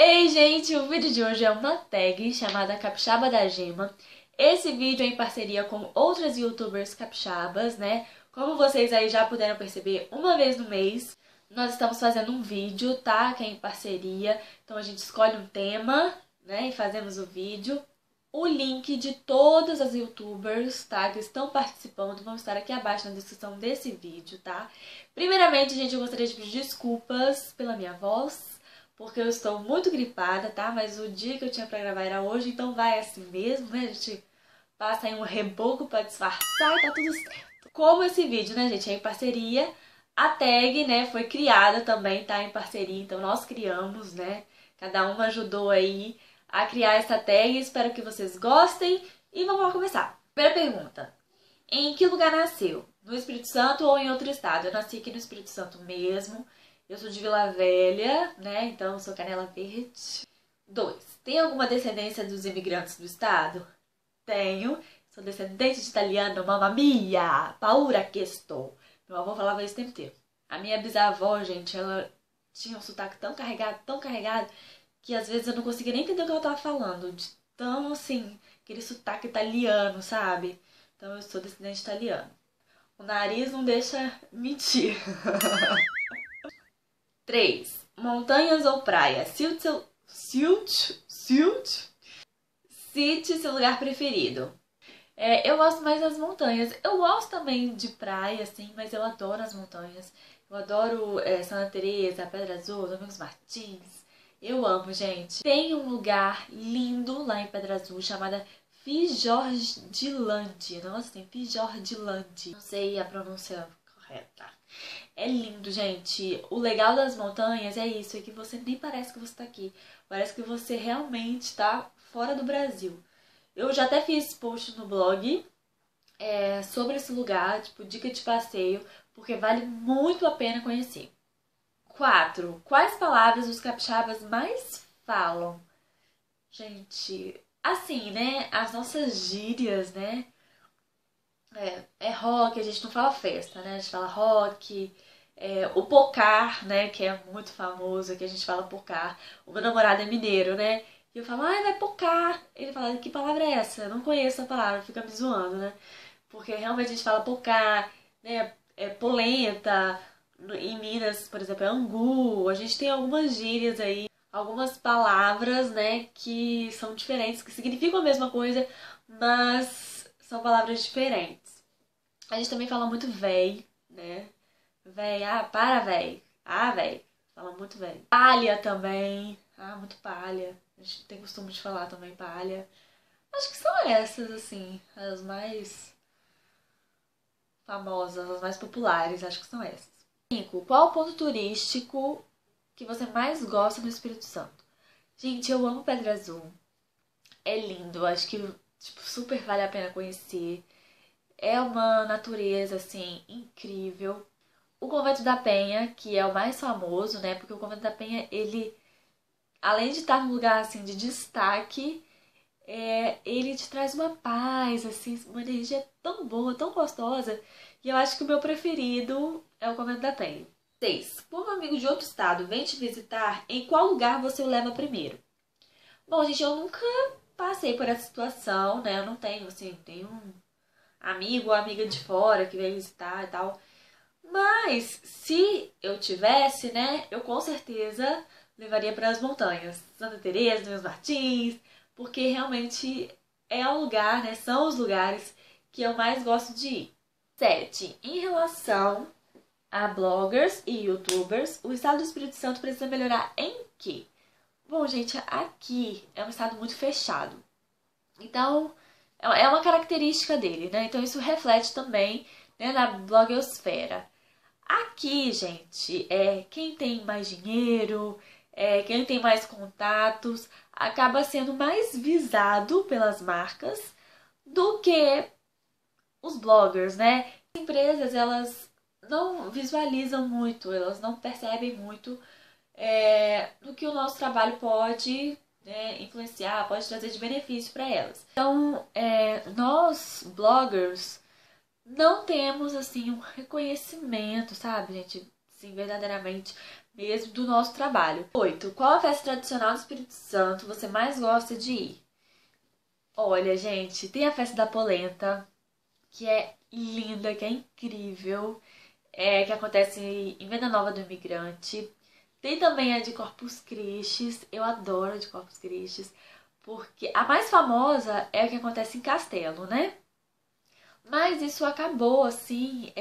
Ei gente, o vídeo de hoje é uma tag chamada Capixaba da Gema. Esse vídeo é em parceria com outras youtubers capixabas, né? Como vocês aí já puderam perceber, uma vez no mês nós estamos fazendo um vídeo, tá? Que é em parceria, então a gente escolhe um tema, né? E fazemos o vídeo. O link de todas as youtubers, tá? Que estão participando vão estar aqui abaixo na descrição desse vídeo, tá? Primeiramente, gente, eu gostaria de pedir desculpas pela minha voz, porque eu estou muito gripada, tá? Mas o dia que eu tinha pra gravar era hoje, então vai assim mesmo, né? A gente passa aí um reboco pra disfarçar e tá tudo certo. Como esse vídeo, né, gente, é em parceria, a tag, né, foi criada também, tá? Em parceria, então nós criamos, né? Cada uma ajudou aí a criar essa tag, espero que vocês gostem. E vamos lá começar. Primeira pergunta. Em que lugar nasceu? No Espírito Santo ou em outro estado? Eu nasci aqui no Espírito Santo mesmo. Eu sou de Vila Velha, né? Então, sou canela verde. 2. Tem alguma descendência dos imigrantes do estado? Tenho. Sou descendente de italiano, mamma mia! Paura que estou. Meu avô falava isso o tempo inteiro. A minha bisavó, gente, ela tinha um sotaque tão carregado, que às vezes eu não conseguia nem entender o que ela tava falando. De tão, assim, aquele sotaque italiano, sabe? Então, eu sou descendente de italiano. O nariz não deixa mentir. 3. Montanhas ou praia? Cite seu lugar preferido. Eu gosto mais das montanhas. Eu gosto também de praia, sim, mas eu adoro as montanhas. Eu adoro Santa Teresa, Pedra Azul, Domingos Martins. Eu amo, gente. Tem um lugar lindo lá em Pedra Azul chamada Fjordilândia. Nossa, tem Fjordilândia. Não sei a pronúncia correta. É lindo, gente. O legal das montanhas é isso, é que você nem parece que você tá aqui. Parece que você realmente tá fora do Brasil. Eu já até fiz post no blog sobre esse lugar, tipo, dica de passeio, porque vale muito a pena conhecer. 4. Quais palavras os capixabas mais falam? Gente, assim, né? As nossas gírias, né? É rock, a gente não fala festa, né? A gente fala rock, o pocar, né? Que é muito famoso, que a gente fala pocar. O meu namorado é mineiro, né? E eu falo, ai, vai pocar. Ele fala, que palavra é essa? Eu não conheço a palavra, fica me zoando, né? Porque realmente a gente fala pocar, né? É polenta, em Minas, por exemplo, é angu. A gente tem algumas gírias aí, algumas palavras, né? Que são diferentes, que significam a mesma coisa, mas são palavras diferentes. A gente também fala muito véi, né? Véi, ah, para véi. Ah, véi. Fala muito véi. Palha também. Ah, muito palha. A gente tem costume de falar também palha. Acho que são essas, assim, as mais famosas, as mais populares. Acho que são essas. 5. Qual o ponto turístico que você mais gosta do Espírito Santo? Gente, eu amo Pedra Azul. É lindo. Acho que, tipo, super vale a pena conhecer. É uma natureza, assim, incrível. O Convento da Penha, que é o mais famoso, né? Porque o Convento da Penha, ele, além de estar num lugar, assim, de destaque, ele te traz uma paz, assim, uma energia tão boa, tão gostosa. E eu acho que o meu preferido é o Convento da Penha. 6. Quando um amigo de outro estado vem te visitar, em qual lugar você o leva primeiro? Bom, gente, eu nunca passei por essa situação, né? Eu não tenho, assim, tenho um amigo ou amiga de fora que vem visitar e tal. Mas, se eu tivesse, né? Eu com certeza levaria para as montanhas. Santa Teresa, Domingos Martins, porque realmente é o lugar, né? São os lugares que eu mais gosto de ir. 7. Em relação a bloggers e youtubers, o estado do Espírito Santo precisa melhorar em quê? Bom, gente, aqui é um estado muito fechado. Então, é uma característica dele, né? Então, isso reflete também, né, na blogosfera. Aqui, gente, quem tem mais dinheiro, quem tem mais contatos, acaba sendo mais visado pelas marcas do que os bloggers, né? As empresas, elas não visualizam muito, elas não percebem muito do que o nosso trabalho pode, né, influenciar, pode trazer de benefício para elas. Então, nós, bloggers, não temos, assim, um reconhecimento, sabe, gente? Sim, verdadeiramente mesmo do nosso trabalho. 8. Qual a festa tradicional do Espírito Santo você mais gosta de ir? Olha, gente, tem a festa da polenta, que é linda, que é incrível, que acontece em Venda Nova do Imigrante. Tem também a de Corpus Christi, eu adoro a de Corpus Christi, porque a mais famosa é a que acontece em Castelo, né? Mas isso acabou, assim,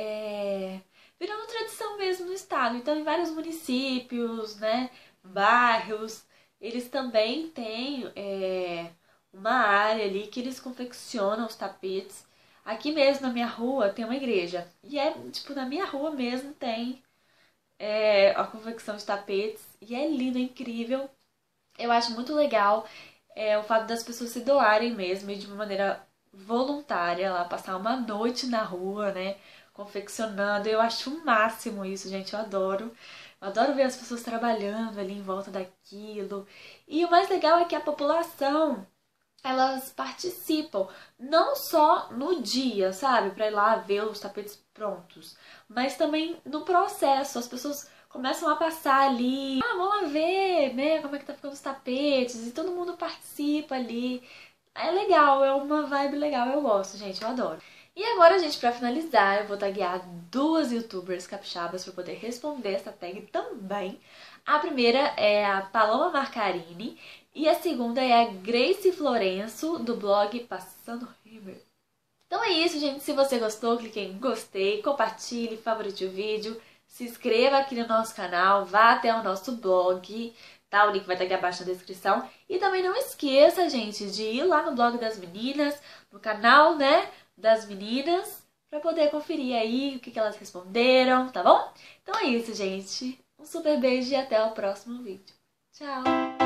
virando tradição mesmo no estado. Então, em vários municípios, né, bairros, eles também têm uma área ali que eles confeccionam os tapetes. Aqui mesmo, na minha rua, tem uma igreja. E tipo, na minha rua mesmo tem a confecção de tapetes. E é lindo, é incrível. Eu acho muito legal o fato das pessoas se doarem mesmo e de uma maneira voluntária lá, passar uma noite na rua, né, confeccionando. Eu acho o máximo isso, gente, eu adoro. Eu adoro ver as pessoas trabalhando ali em volta daquilo. E o mais legal é que a população, elas participam, não só no dia, sabe, pra ir lá ver os tapetes prontos, mas também no processo. As pessoas começam a passar ali, vamos lá ver, né, como é que tá ficando os tapetes, e todo mundo participa ali. É legal, é uma vibe legal, eu gosto, gente, eu adoro. E agora, gente, pra finalizar, eu vou taguear duas youtubers capixabas pra poder responder essa tag também. A primeira é a Paloma Marcarini e a segunda é a Greicy Florenço, do blog Passando River. Então é isso, gente. Se você gostou, clique em gostei, compartilhe, favorite o vídeo, se inscreva aqui no nosso canal, vá até o nosso blog, tá? O link vai estar aqui abaixo na descrição. E também não esqueça, gente, de ir lá no blog das meninas, no canal, né, das meninas, pra poder conferir aí o que elas responderam, tá bom? Então é isso, gente. Um super beijo e até o próximo vídeo. Tchau!